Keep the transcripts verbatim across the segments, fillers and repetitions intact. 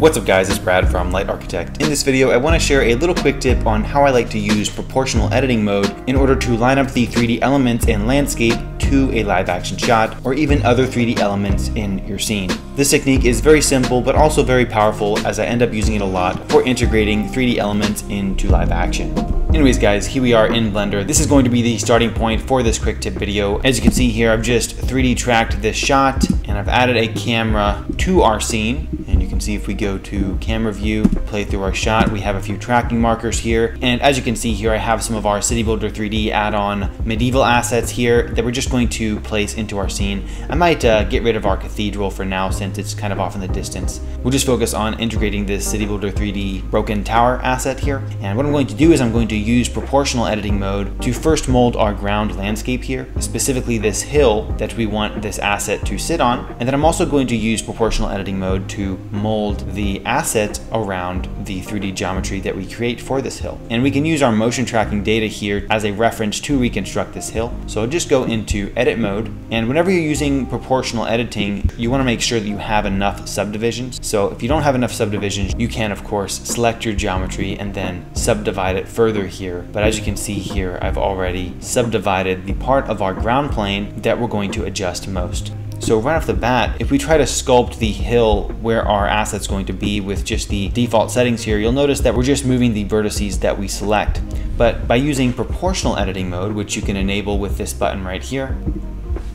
What's up guys, it's Brad from Light Architect. In this video, I want to share a little quick tip on how I like to use proportional editing mode in order to line up the three D elements and landscape to a live action shot, or even other three D elements in your scene. This technique is very simple, but also very powerful, as I end up using it a lot for integrating three D elements into live action. Anyways guys, here we are in Blender. This is going to be the starting point for this quick tip video. As you can see here, I've just three D tracked this shot, and I've added a camera to our scene. And you can see if we go to camera view, play through our shot, we have a few tracking markers here. And as you can see here, I have some of our City Builder three D add-on medieval assets here that we're just going to place into our scene. I might uh, get rid of our cathedral for now, since it's kind of off in the distance. We'll just focus on integrating this City Builder three D broken tower asset here. And what I'm going to do is I'm going to use proportional editing mode to first mold our ground landscape here, specifically this hill that we want this asset to sit on. And then I'm also going to use proportional editing mode to mold the asset around the three D geometry that we create for this hill. And we can use our motion tracking data here as a reference to reconstruct this hill. So I'll just go into edit mode. And whenever you're using proportional editing, you want to make sure that you have enough subdivisions. So if you don't have enough subdivisions, you can of course select your geometry and then subdivide it further here. But as you can see here, I've already subdivided the part of our ground plane that we're going to adjust most. So right off the bat, if we try to sculpt the hill where our asset's going to be with just the default settings here, you'll notice that we're just moving the vertices that we select. But by using proportional editing mode, which you can enable with this button right here,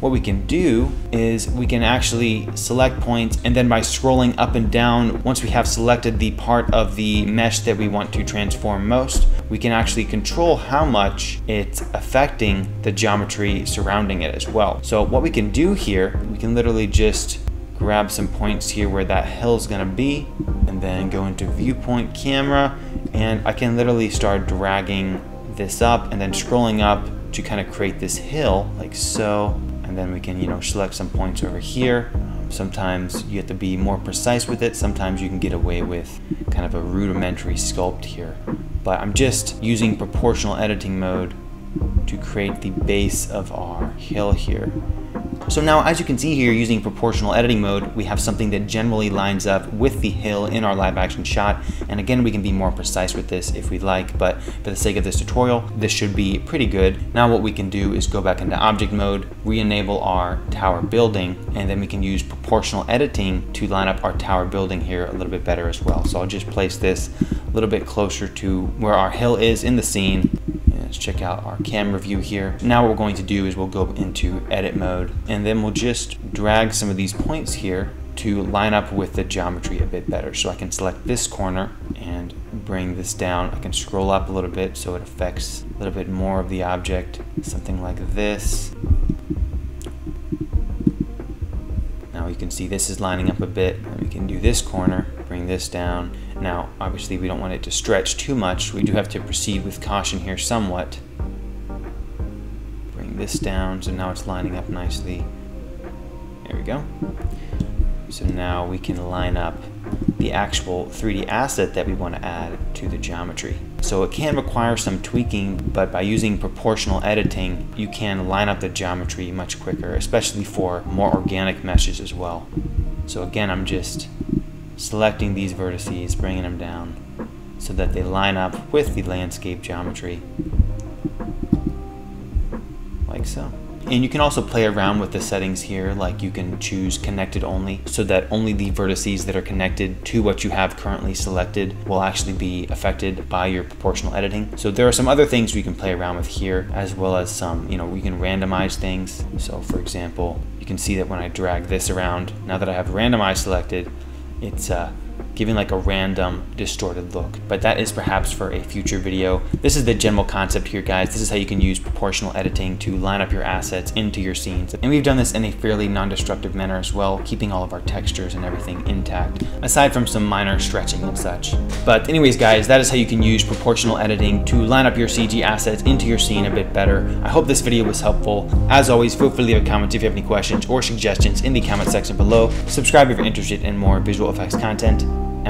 what we can do is we can actually select points, and then by scrolling up and down, once we have selected the part of the mesh that we want to transform most, we can actually control how much it's affecting the geometry surrounding it as well. So what we can do here, we can literally just grab some points here where that hill's gonna be, and then go into viewpoint camera, and I can literally start dragging this up and then scrolling up to kind of create this hill like so. And then we can, you know, select some points over here. Sometimes you have to be more precise with it. Sometimes you can get away with kind of a rudimentary sculpt here. But I'm just using proportional editing mode to create the base of our hill here. So now, as you can see here, using proportional editing mode, we have something that generally lines up with the hill in our live action shot. And again, we can be more precise with this if we'd like, but for the sake of this tutorial, this should be pretty good. Now what we can do is go back into object mode, re-enable our tower building, and then we can use proportional editing to line up our tower building here a little bit better as well. So I'll just place this a little bit closer to where our hill is in the scene. Let's check out our camera view here. Now what we're going to do is we'll go into edit mode, and then we'll just drag some of these points here to line up with the geometry a bit better. So I can select this corner and bring this down. I can scroll up a little bit so it affects a little bit more of the object, something like this. Now you can see this is lining up a bit. And we can do this corner, bring this down. Now, obviously we don't want it to stretch too much. We do have to proceed with caution here somewhat. Bring this down, so now it's lining up nicely. There we go. So now we can line up the actual three D asset that we want to add to the geometry. So it can require some tweaking, but by using proportional editing, you can line up the geometry much quicker, especially for more organic meshes as well. So again, I'm just selecting these vertices, bringing them down so that they line up with the landscape geometry, like so. And you can also play around with the settings here, like you can choose connected only, so that only the vertices that are connected to what you have currently selected will actually be affected by your proportional editing. So there are some other things we can play around with here, as well as some, you know, we can randomize things. So for example, you can see that when I drag this around, now that I have randomized selected, it's uh, giving like a random distorted look, but that is perhaps for a future video. This is the general concept here, guys. This is how you can use proportional editing to line up your assets into your scenes. And we've done this in a fairly non-destructive manner as well, keeping all of our textures and everything intact, aside from some minor stretching and such. But anyways, guys, that is how you can use proportional editing to line up your C G assets into your scene a bit better. I hope this video was helpful. As always, feel free to leave a comment if you have any questions or suggestions in the comment section below. Subscribe if you're interested in more visual effects content, and